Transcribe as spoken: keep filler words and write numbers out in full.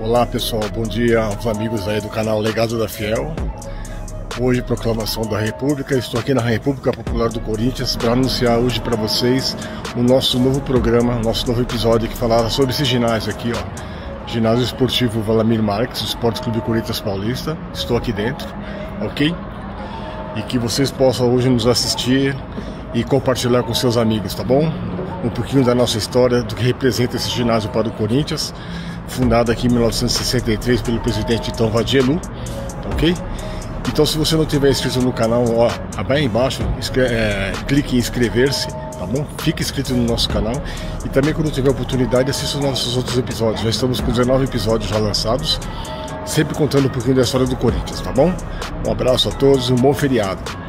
Olá pessoal, bom dia aos amigos aí do canal Legado da Fiel. Hoje, proclamação da República, estou aqui na República Popular do Corinthians para anunciar hoje para vocês o nosso novo programa, nosso novo episódio que falava sobre esse ginásio aqui, ó. Ginásio Esportivo Wlamir Marques, Esporte Clube Corinthians Paulista. Estou aqui dentro, ok? E que vocês possam hoje nos assistir e compartilhar com seus amigos, tá bom? Um pouquinho da nossa história, do que representa esse ginásio para o Corinthians, fundado aqui em mil novecentos e sessenta e três pelo presidente então Vadielu, ok? Então, se você não tiver inscrito no canal, ó, abaixo embaixo, é, clique em inscrever-se, tá bom? Fique inscrito no nosso canal e também, quando tiver oportunidade, assista os nossos outros episódios. Já estamos com dezenove episódios já lançados, sempre contando um pouquinho da história do Corinthians, tá bom? Um abraço a todos, um bom feriado.